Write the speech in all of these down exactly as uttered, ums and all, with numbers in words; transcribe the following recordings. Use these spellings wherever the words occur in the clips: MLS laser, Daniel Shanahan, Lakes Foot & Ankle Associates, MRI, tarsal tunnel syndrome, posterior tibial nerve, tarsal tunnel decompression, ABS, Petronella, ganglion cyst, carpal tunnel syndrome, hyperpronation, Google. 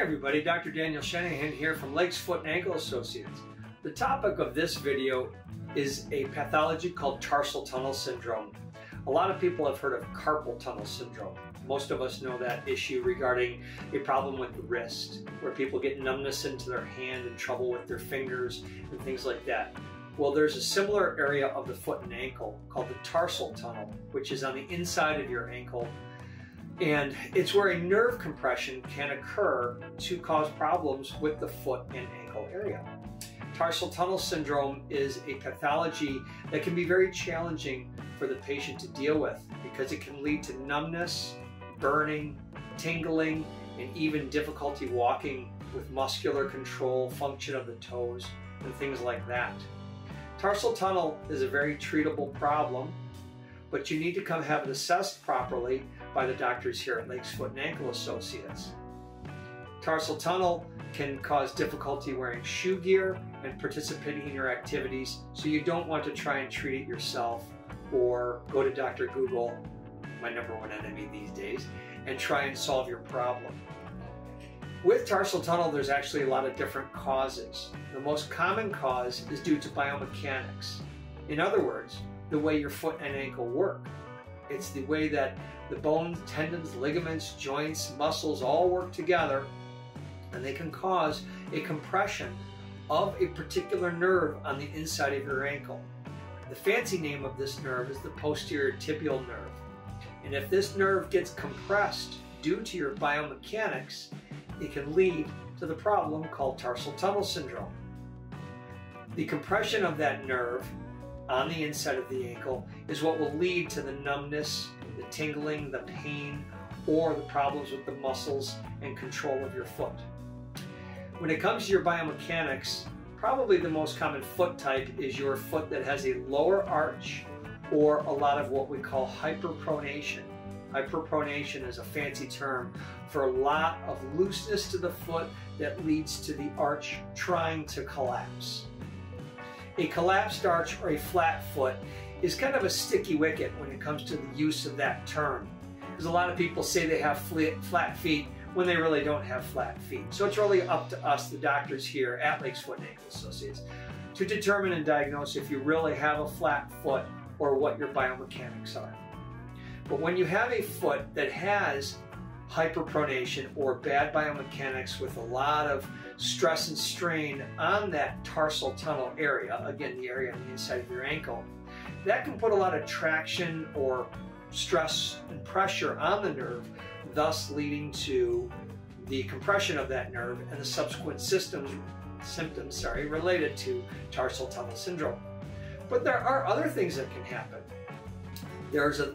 Hi everybody, Doctor Daniel Shanahan here from Lakes Foot and Ankle Associates. The topic of this video is a pathology called tarsal tunnel syndrome. A lot of people have heard of carpal tunnel syndrome. Most of us know that issue regarding a problem with the wrist, where people get numbness into their hand and trouble with their fingers and things like that. Well, there's a similar area of the foot and ankle called the tarsal tunnel, which is on the inside of your ankle. And it's where a nerve compression can occur to cause problems with the foot and ankle area. Tarsal tunnel syndrome is a pathology that can be very challenging for the patient to deal with because it can lead to numbness, burning, tingling, and even difficulty walking with muscular control, function of the toes, and things like that. Tarsal tunnel is a very treatable problem, but you need to come have it assessed properly by the doctors here at Lakes Foot and Ankle Associates. Tarsal tunnel can cause difficulty wearing shoe gear and participating in your activities, so you don't want to try and treat it yourself or go to Doctor Google, my number one enemy these days, and try and solve your problem. With tarsal tunnel, there's actually a lot of different causes. The most common cause is due to biomechanics. In other words, the way your foot and ankle work. It's the way that the bones, tendons, ligaments, joints, muscles all work together, and they can cause a compression of a particular nerve on the inside of your ankle. The fancy name of this nerve is the posterior tibial nerve. And if this nerve gets compressed due to your biomechanics, it can lead to the problem called tarsal tunnel syndrome. The compression of that nerve on the inside of the ankle is what will lead to the numbness, the tingling, the pain, or the problems with the muscles and control of your foot. When it comes to your biomechanics, probably the most common foot type is your foot that has a lower arch or a lot of what we call hyperpronation. Hyperpronation is a fancy term for a lot of looseness to the foot that leads to the arch trying to collapse. A collapsed arch or a flat foot is kind of a sticky wicket when it comes to the use of that term. Because a lot of people say they have flat feet when they really don't have flat feet. So it's really up to us, the doctors here at Lakes Foot and Ankle Associates, to determine and diagnose if you really have a flat foot or what your biomechanics are. But when you have a foot that has hyperpronation or bad biomechanics with a lot of stress and strain on that tarsal tunnel area, again, the area on the inside of your ankle, that can put a lot of traction or stress and pressure on the nerve, thus leading to the compression of that nerve and the subsequent systems, symptoms sorry, related to tarsal tunnel syndrome. But there are other things that can happen. There's a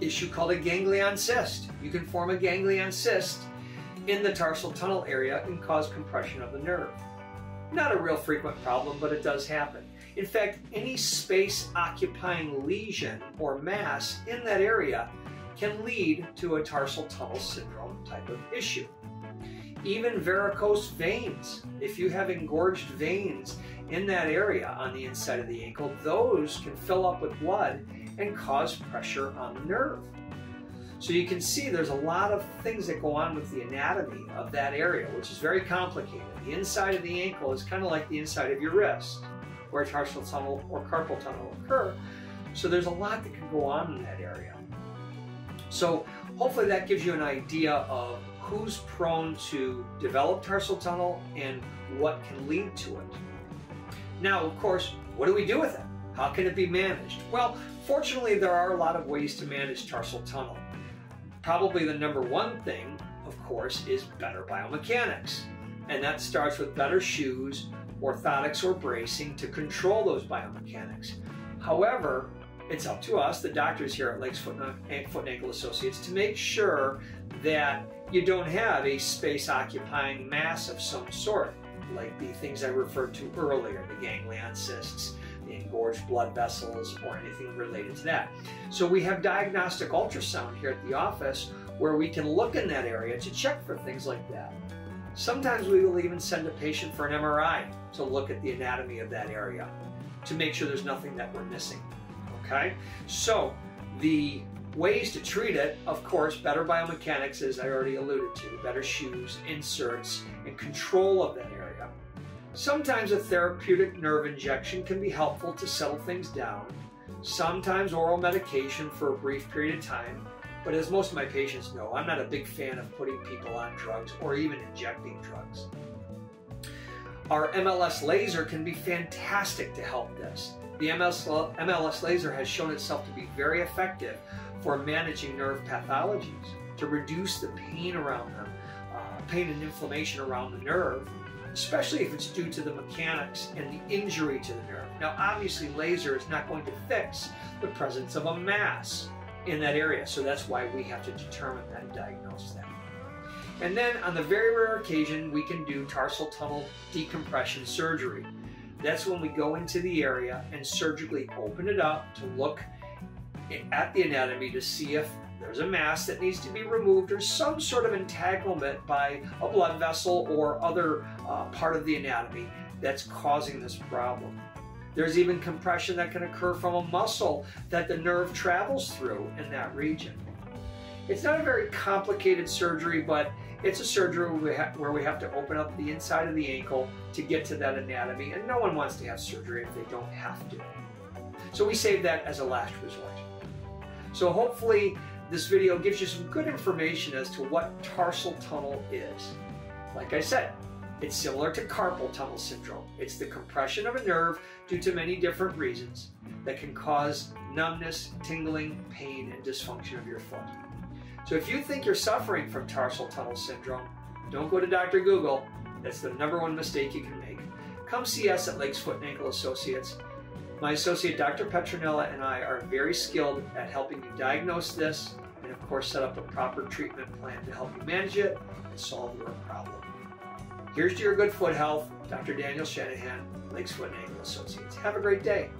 issue called a ganglion cyst. You can form a ganglion cyst in the tarsal tunnel area and cause compression of the nerve. Not a real frequent problem, but it does happen. In fact, any space occupying lesion or mass in that area can lead to a tarsal tunnel syndrome type of issue. Even varicose veins, if you have engorged veins in that area on the inside of the ankle, those can fill up with blood and cause pressure on the nerve. So you can see there's a lot of things that go on with the anatomy of that area, which is very complicated. The inside of the ankle is kind of like the inside of your wrist, where tarsal tunnel or carpal tunnel occur. So there's a lot that can go on in that area. So hopefully that gives you an idea of who's prone to develop tarsal tunnel and what can lead to it. Now, of course, what do we do with it? How can it be managed? Well, fortunately, there are a lot of ways to manage tarsal tunnel. Probably the number one thing, of course, is better biomechanics. And that starts with better shoes, orthotics, or bracing to control those biomechanics. However, it's up to us, the doctors here at Lakes Foot and Ankle Associates, to make sure that you don't have a space-occupying mass of some sort, like the things I referred to earlier, the ganglion cysts, the engorged blood vessels, or anything related to that. So we have diagnostic ultrasound here at the office where we can look in that area to check for things like that. Sometimes we will even send a patient for an M R I to look at the anatomy of that area to make sure there's nothing that we're missing, okay? So the Ways to treat it, of course, better biomechanics, as I already alluded to, better shoes, inserts, and control of that area. Sometimes a therapeutic nerve injection can be helpful to settle things down. Sometimes oral medication for a brief period of time. But as most of my patients know, I'm not a big fan of putting people on drugs or even injecting drugs. Our M L S laser can be fantastic to help this. The M L S laser has shown itself to be very effective for managing nerve pathologies, to reduce the pain around them, uh, pain and inflammation around the nerve, especially if it's due to the mechanics and the injury to the nerve. Now, obviously, laser is not going to fix the presence of a mass in that area, so that's why we have to determine that and diagnose that. And then, on the very rare occasion, we can do tarsal tunnel decompression surgery. That's when we go into the area and surgically open it up to look at the anatomy to see if there's a mass that needs to be removed or some sort of entanglement by a blood vessel or other uh, part of the anatomy that's causing this problem. There's even compression that can occur from a muscle that the nerve travels through in that region. It's not a very complicated surgery, but it's a surgery where we, have, where we have to open up the inside of the ankle to get to that anatomy, and no one wants to have surgery if they don't have to. So we save that as a last resort. So hopefully this video gives you some good information as to what tarsal tunnel is. Like I said, it's similar to carpal tunnel syndrome. It's the compression of a nerve due to many different reasons that can cause numbness, tingling, pain, and dysfunction of your foot. So if you think you're suffering from tarsal tunnel syndrome, don't go to Doctor Google. That's the number one mistake you can make. Come see us at Lakes Foot and Ankle Associates. My associate, Doctor Petronella, and I are very skilled at helping you diagnose this and, of course, set up a proper treatment plan to help you manage it and solve your problem. Here's to your good foot health. Doctor Daniel Shanahan, Lakes Foot and Ankle Associates. Have a great day.